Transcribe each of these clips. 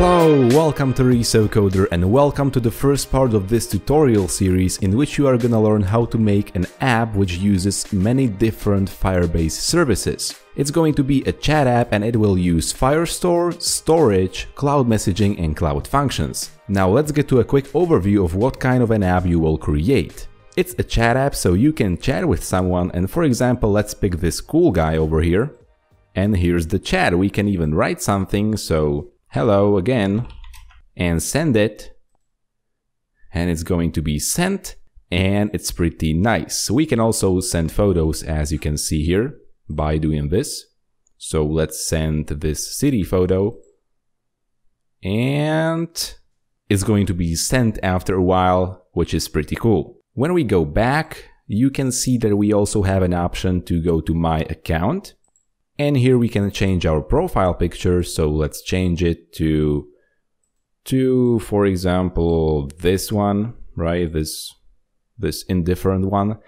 Hello, welcome to ResoCoder and welcome to the first part of this tutorial series in which you are gonna learn how to make an app which uses many different Firebase services. It's going to be a chat app and it will use Firestore, storage, Cloud Messaging and Cloud Functions. Now let's get to a quick overview of what kind of an app you will create. It's a chat app, so you can chat with someone, and for example, let's pick this cool guy over here. And here's the chat. We can even write something, so hello again, and send it, and it's going to be sent, and it's pretty nice. We can also send photos, as you can see here, by doing this. So let's send this city photo, and it's going to be sent after a while, which is pretty cool. When we go back, you can see that we also have an option to go to my account. And here we can change our profile picture, so let's change it to for example, this one, right? This indifferent one.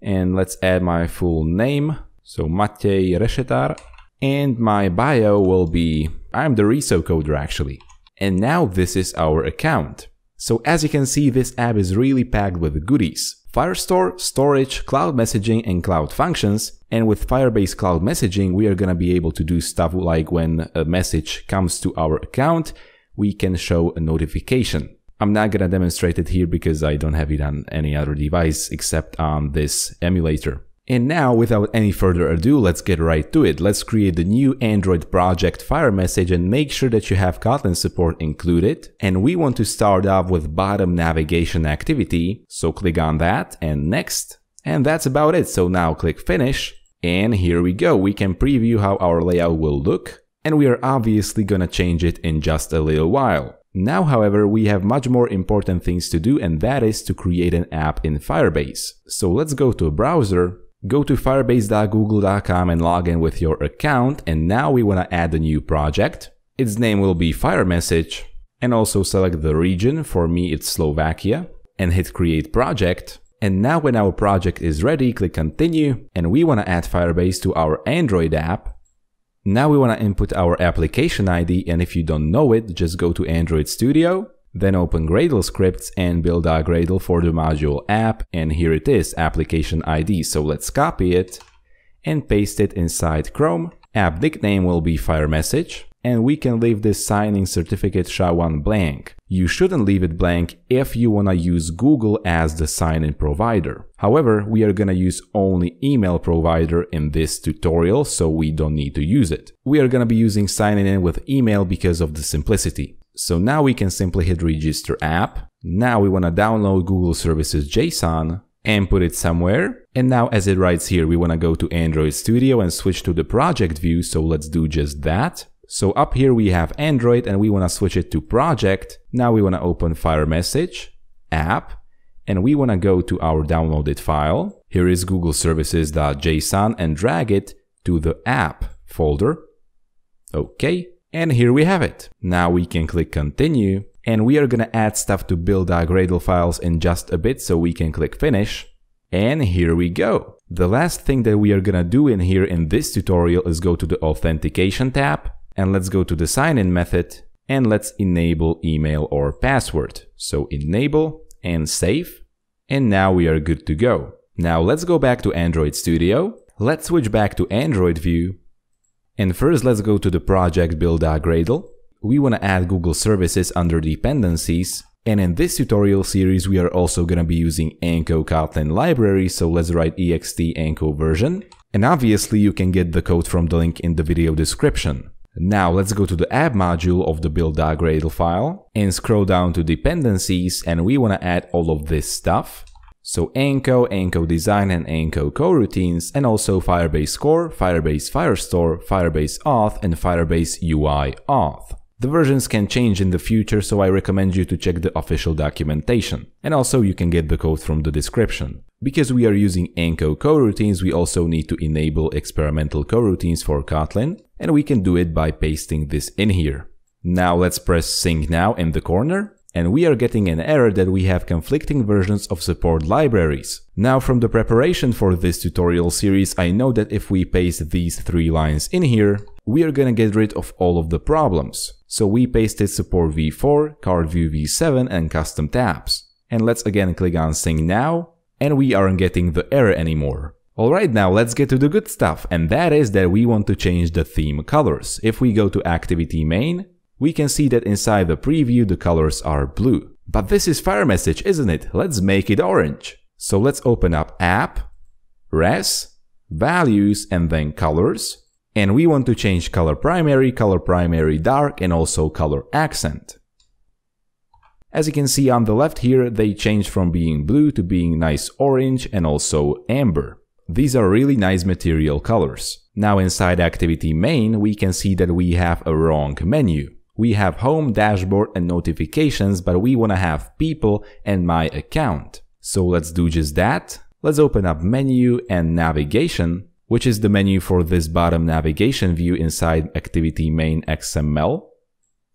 And let's add my full name, so Matej Reshetar. And my bio will be, I'm the ResoCoder actually. And now this is our account. So as you can see, this app is really packed with goodies. Firestore, storage, Cloud Messaging and Cloud Functions. And with Firebase Cloud Messaging, we are going to be able to do stuff like when a message comes to our account, we can show a notification. I'm not going to demonstrate it here because I don't have it on any other device except on this emulator. And now, without any further ado, let's get right to it. Let's create the new Android project FireMessage and make sure that you have Kotlin support included. And we want to start off with bottom navigation activity. So click on that and next. And that's about it. So now click finish. And here we go. We can preview how our layout will look. And we are obviously gonna change it in just a little while. Now, however, we have much more important things to do, and that is to create an app in Firebase. So let's go to a browser. Go to firebase.google.com and log in with your account, and now we want to add a new project. Its name will be FireMessage, and also select the region. For me it's Slovakia, and hit create project. And now when our project is ready, click continue, and we want to add Firebase to our Android app. Now we want to input our application ID, and if you don't know it, just go to Android Studio, then open Gradle scripts and build a Gradle for the module app. And here it is, application ID. So let's copy it and paste it inside Chrome. App nickname will be FireMessage, and we can leave this signing certificate SHA-1 blank. You shouldn't leave it blank if you wanna use Google as the sign-in provider. However, we are gonna use only email provider in this tutorial, so we don't need to use it. We are gonna be using signing-in with email because of the simplicity. So now we can simply hit register app. Now we want to download google-services.json and put it somewhere. And now, as it writes here, we want to go to Android Studio and switch to the project view. So let's do just that. So up here we have Android, and we want to switch it to project. Now we want to open FireMessage app, and we want to go to our downloaded file. Here is google-services.json and drag it to the app folder. Okay. And here we have it. Now we can click continue, and we are gonna add stuff to build our Gradle files in just a bit, so we can click finish. And here we go. The last thing that we are gonna do in here in this tutorial is go to the authentication tab, and let's go to the sign-in method, and let's enable email or password. So enable and save, and now we are good to go. Now let's go back to Android Studio. Let's switch back to Android view. And first, let's go to the project build.gradle. We want to add Google services under dependencies. And in this tutorial series, we are also going to be using Anko Kotlin library. So let's write ext Anko version. And obviously you can get the code from the link in the video description. Now let's go to the app module of the build.gradle file and scroll down to dependencies. And we want to add all of this stuff. So Anko, Anko Design and Anko coroutines, and also Firebase Core, Firebase Firestore, Firebase Auth and Firebase UI Auth. The versions can change in the future, so I recommend you to check the official documentation. And also you can get the code from the description. Because we are using Anko coroutines, we also need to enable experimental coroutines for Kotlin, and we can do it by pasting this in here. Now let's press sync now in the corner. And we are getting an error that we have conflicting versions of support libraries. Now, from the preparation for this tutorial series, I know that if we paste these three lines in here, we are gonna get rid of all of the problems. So we pasted support v4, card view v7 and custom tabs. And let's again click on sync now, and we aren't getting the error anymore. Alright, now let's get to the good stuff, and that is that we want to change the theme colors. If we go to activity main, we can see that inside the preview the colors are blue. But this is FireMessage, isn't it? Let's make it orange. So let's open up app, res, values and then colors. And we want to change color primary dark and also color accent. As you can see on the left here, they changed from being blue to being nice orange and also amber. These are really nice material colors. Now inside activity main, we can see that we have a wrong menu. We have home, dashboard and notifications, but we want to have people and my account. So let's do just that. Let's open up menu and navigation, which is the menu for this bottom navigation view inside activity main XML.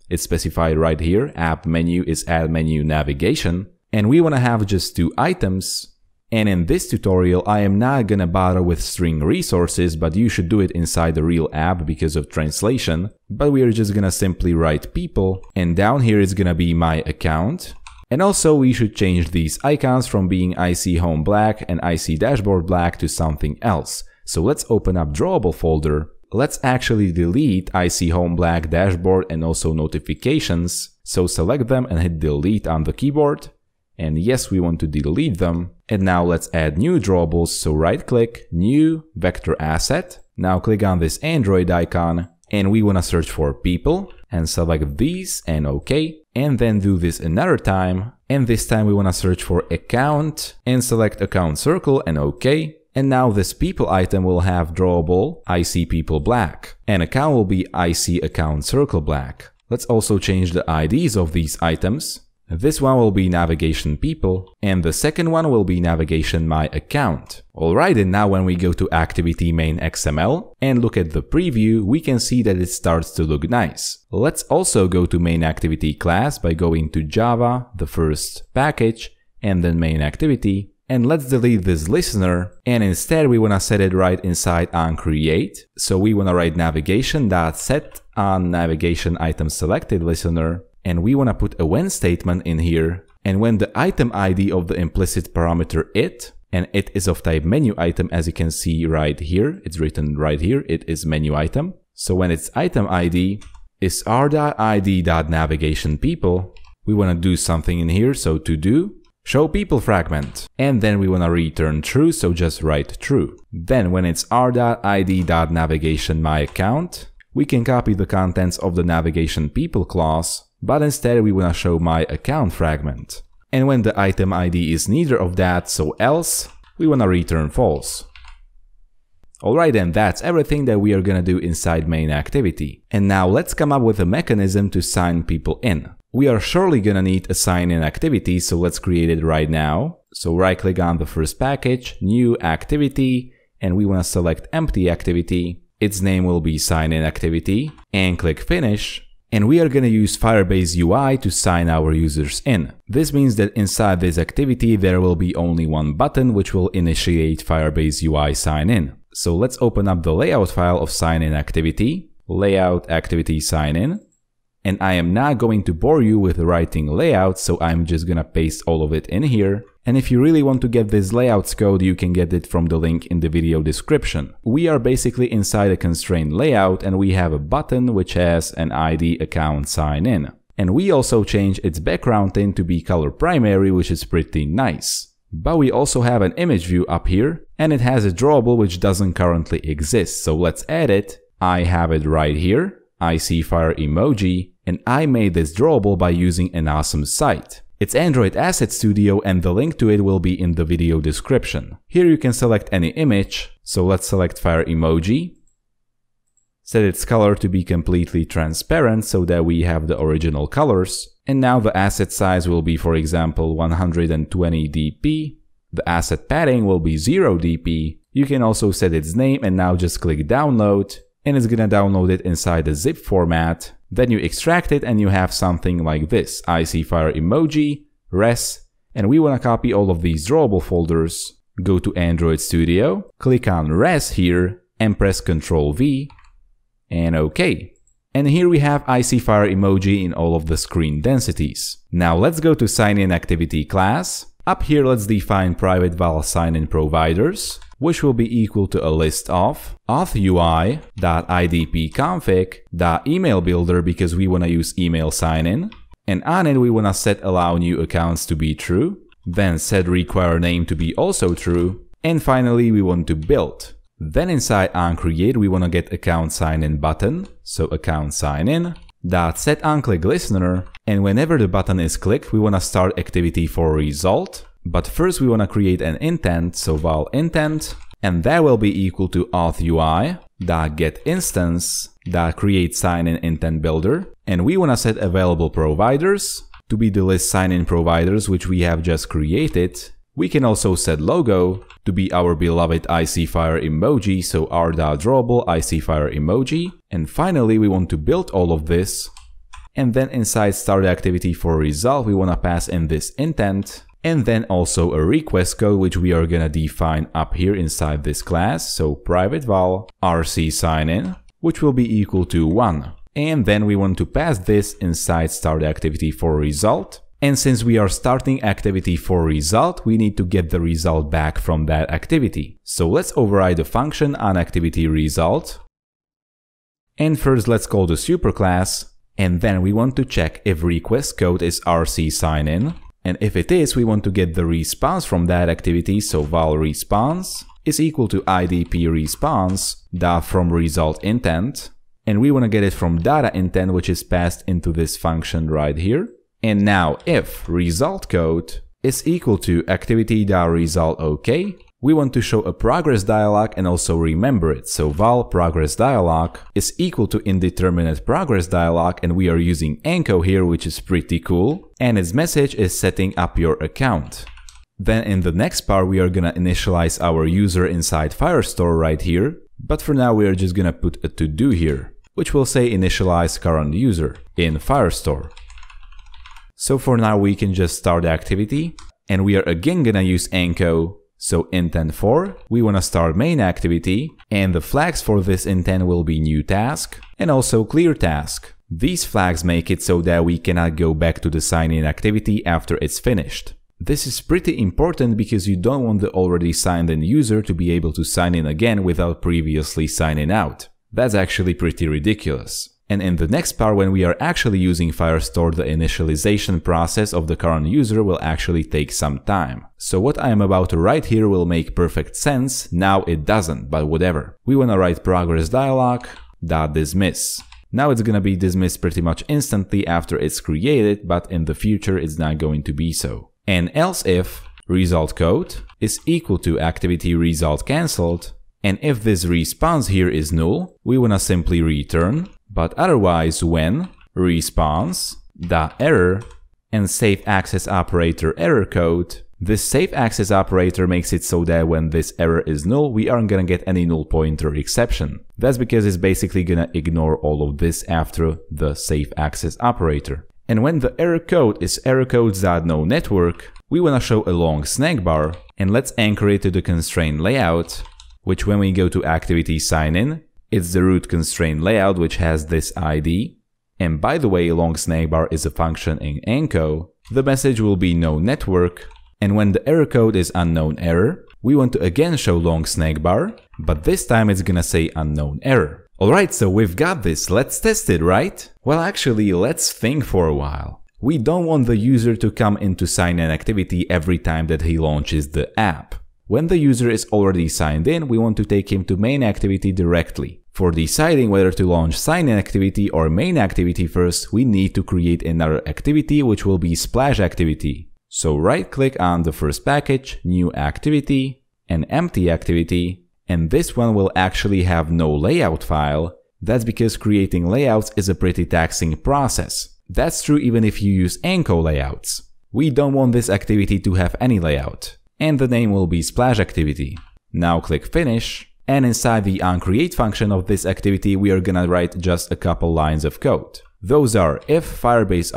It's specified right here, app menu is add menu navigation, and we want to have just two items. And in this tutorial I am not gonna bother with string resources, but you should do it inside the real app because of translation. But we are just gonna simply write people, and down here is gonna be my account. And also we should change these icons from being IC home black and IC dashboard black to something else. So let's open up drawable folder. Let's actually delete IC home black dashboard and also notifications. So select them and hit delete on the keyboard. And yes, we want to delete them. And now let's add new drawables. So right click, new vector asset. Now click on this Android icon and we want to search for people and select these and OK. And then do this another time. And this time we want to search for account and select account circle and OK. And now this people item will have drawable ic_people_black and account will be ic_account_circle_black. Let's also change the IDs of these items. This one will be navigation people and the second one will be navigation my account. Alright, and now when we go to activity main XML and look at the preview, we can see that it starts to look nice. Let's also go to main activity class by going to Java, the first package and then main activity. And let's delete this listener and instead we want to set it right inside on create. So we want to write navigation.set on navigation item selected listener and we want to put a when statement in here. And when the item ID of the implicit parameter it, and it is of type menu item as you can see right here, it's written right here, it is menu item. So when its item ID is r.id.navigationPeople, we want to do something in here, so to do. Show people fragment. And then we want to return true, so just write true. Then when it's r.id.navigationMyAccount, we can copy the contents of the navigation people clause, but instead we want to show my account fragment. And when the item ID is neither of that, so else, we want to return false. Alright, and that's everything that we are gonna do inside main activity. And now let's come up with a mechanism to sign people in. We are surely gonna need a sign-in activity, so let's create it right now. So right-click on the first package, new activity, and we wanna select empty activity. Its name will be sign-in activity, and click finish. And we are gonna use Firebase UI to sign our users in. This means that inside this activity there will be only one button which will initiate Firebase UI sign-in. So let's open up the layout file of sign-in activity, layout activity sign-in, and I am not going to bore you with writing layout, so I'm just gonna paste all of it in here. And if you really want to get this layouts code, you can get it from the link in the video description. We are basically inside a constrained layout and we have a button which has an ID account sign-in. And we also change its background tint to be color primary, which is pretty nice. But we also have an image view up here and it has a drawable which doesn't currently exist. So let's add it. I have it right here. ic_fire_emoji. And I made this drawable by using an awesome site. It's Android Asset Studio and the link to it will be in the video description. Here you can select any image. So let's select fire emoji. Set its color to be completely transparent so that we have the original colors. And now the asset size will be, for example, 120 dp. The asset padding will be 0 dp. You can also set its name and now just click download and it's gonna download it inside a zip format. Then you extract it and you have something like this, ic_fire_emoji, res, and we wanna copy all of these drawable folders. Go to Android Studio, click on res here and press Ctrl V. and OK. And here we have ic_fire_emoji in all of the screen densities. Now let's go to sign-in activity class. Up here, let's define private val sign-in providers, which will be equal to a list of authUI.idpconfig.emailBuilder, because we want to use email sign-in, and on it we want to set allow new accounts to be true, then set require name to be also true, and finally we want to build. Then inside onCreate we want to get account sign-in button, so account sign-in dot set onClick listener, and whenever the button is clicked we want to start activity for result. But first we want to create an intent, so val intent, and that will be equal to authUI.getInstance.createSignInIntentBuilder, and we want to set available providers to be the list sign-in providers which we have just created. We can also set logo to be our beloved ic_fire_emoji, so r.drawable ic_fire_emoji, and finally we want to build all of this, and then inside start activity for result we want to pass in this intent, and then also a request code which we are gonna define up here inside this class, so private val rc sign-in, which will be equal to 1, and then we want to pass this inside start activity for result. And since we are starting activity for result, we need to get the result back from that activity. So let's override the function on activity result, and first let's call the superclass, and then we want to check if request code is rc sign-in. And if it is, we want to get the response from that activity, so val response is equal to idp_response.fromResultIntent, and we want to get it from data intent, which is passed into this function right here. And now if result code is equal to activity.resultOK, we want to show a progress dialog and also remember it, so val progress dialog is equal to indeterminate progress dialog, and we are using Anko here, which is pretty cool, and its message is setting up your account. Then in the next part we are gonna initialize our user inside Firestore right here, but for now we are just gonna put a to-do here, which will say initialize current user in Firestore. So for now we can just start the activity, and we are again gonna use Anko. So intent for, we want to start main activity, and the flags for this intent will be new task and also clear task. These flags make it so that we cannot go back to the sign-in activity after it's finished. This is pretty important because you don't want the already signed-in user to be able to sign in again without previously signing out. That's actually pretty ridiculous. And in the next part, when we are actually using Firestore, the initialization process of the current user will actually take some time. So what I am about to write here will make perfect sense. Now it doesn't, but whatever. We want to write progress dialog.dismiss. Now it's going to be dismissed pretty much instantly after it's created, but in the future it's not going to be so. And else if result code is equal to activity result cancelled, and if this response here is null, we want to simply return, but otherwise when response.error and save access operator error code. This save access operator makes it so that when this error is null, we aren't gonna get any null pointer exception. That's because it's basically gonna ignore all of this after the save access operator. And when the error code is errorcodes.noNetwork, we wanna show a long snack bar, and let's anchor it to the constraint layout, which when we go to activity sign-in, it's the root constraint layout which has this ID. And by the way, long snackbar is a function in Anko. The message will be no network, and when the error code is unknown error, we want to again show long snackbar, but this time it's gonna say unknown error. Alright, so we've got this, let's test it, right? Well, actually, let's think for a while. We don't want the user to come into sign-in activity every time that he launches the app. When the user is already signed in, we want to take him to main activity directly. For deciding whether to launch sign-in activity or main activity first, we need to create another activity, which will be splash activity. So right-click on the first package, new activity, and empty activity, and this one will actually have no layout file. That's because creating layouts is a pretty taxing process. That's true even if you use Anko layouts. We don't want this activity to have any layout. And the name will be splash activity. Now click finish. And inside the onCreate function of this activity, we are gonna write just a couple lines of code. Those are if Firebase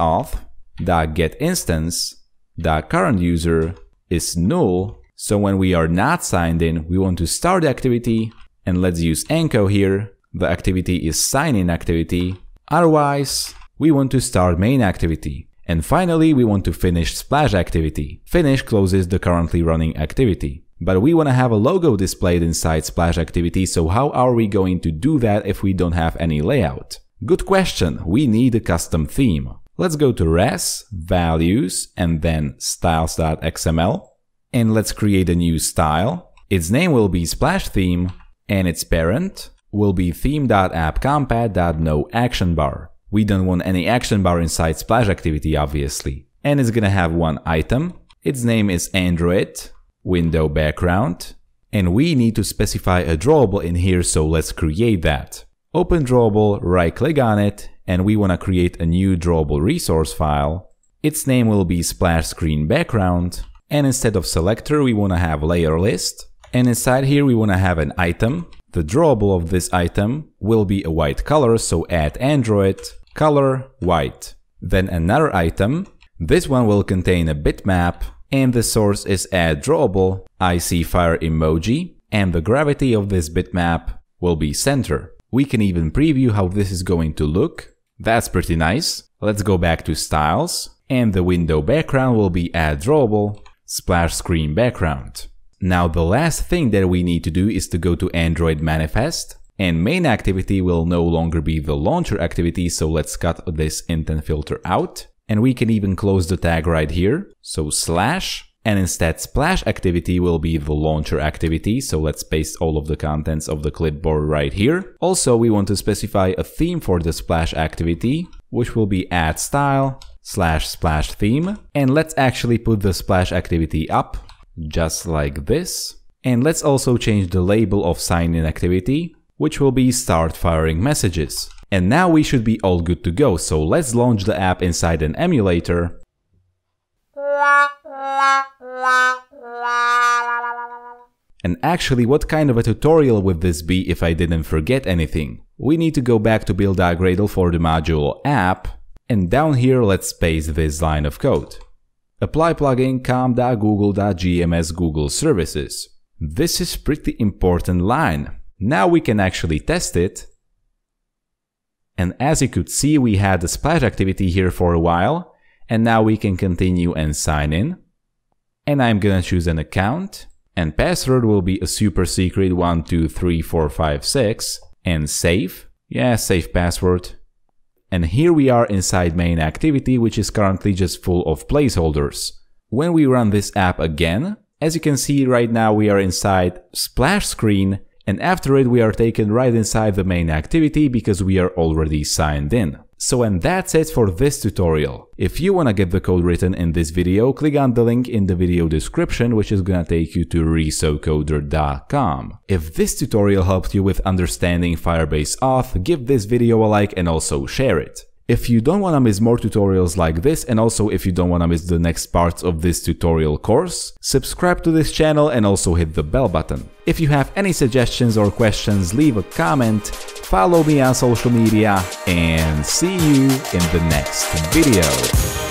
Auth.getInstance.currentUser is null, so when we are not signed in, we want to start the activity, and let's use Anko here, the activity is sign-in activity, otherwise we want to start main activity. And finally, we want to finish splash activity. Finish closes the currently running activity. But we want to have a logo displayed inside splash activity, so how are we going to do that if we don't have any layout? Good question, we need a custom theme. Let's go to res, values, and then styles.xml. And let's create a new style. Its name will be splash theme, and its parent will be theme.appCompat.noActionBar. We don't want any action bar inside splash activity, obviously. And it's gonna have one item. Its name is Android, window background. And we need to specify a drawable in here, so let's create that. Open drawable, right-click on it, and we wanna create a new drawable resource file. Its name will be splash screen background. And instead of selector, we wanna have layer list. And inside here, we wanna have an item. The drawable of this item will be a white color, so add Android. Color white. Then another item. This one will contain a bitmap, and the source is add drawable ic_fire_emoji, and the gravity of this bitmap will be center. We can even preview how this is going to look. That's pretty nice. Let's go back to styles, and the window background will be add drawable splash screen background. Now the last thing that we need to do is to go to Android manifest. And main activity will no longer be the launcher activity, so let's cut this intent filter out. And we can even close the tag right here, so slash. And instead splash activity will be the launcher activity, so let's paste all of the contents of the clipboard right here. Also, we want to specify a theme for the splash activity, which will be add style slash splash theme. And let's actually put the splash activity up, just like this. And let's also change the label of sign-in activity, which will be start firing messages. And now we should be all good to go, so let's launch the app inside an emulator. And actually, what kind of a tutorial would this be if I didn't forget anything? We need to go back to build.gradle for the module app, and down here let's paste this line of code. Apply plugin com.google.gms/google-services. This is pretty important line. Now we can actually test it. And as you could see, we had the splash activity here for a while. And now we can continue and sign in. And I'm gonna choose an account. And password will be a super secret 123456. And save. Yeah, save password. And here we are inside main activity, which is currently just full of placeholders. When we run this app again, as you can see right now, we are inside splash screen. And after it, we are taken right inside the main activity because we are already signed in. So, and that's it for this tutorial. If you wanna get the code written in this video, click on the link in the video description, which is gonna take you to ResoCoder.com. If this tutorial helped you with understanding Firebase Auth, give this video a like and also share it. If you don't wanna miss more tutorials like this, and also if you don't wanna miss the next parts of this tutorial course, subscribe to this channel and also hit the bell button. If you have any suggestions or questions, leave a comment, follow me on social media, and see you in the next video.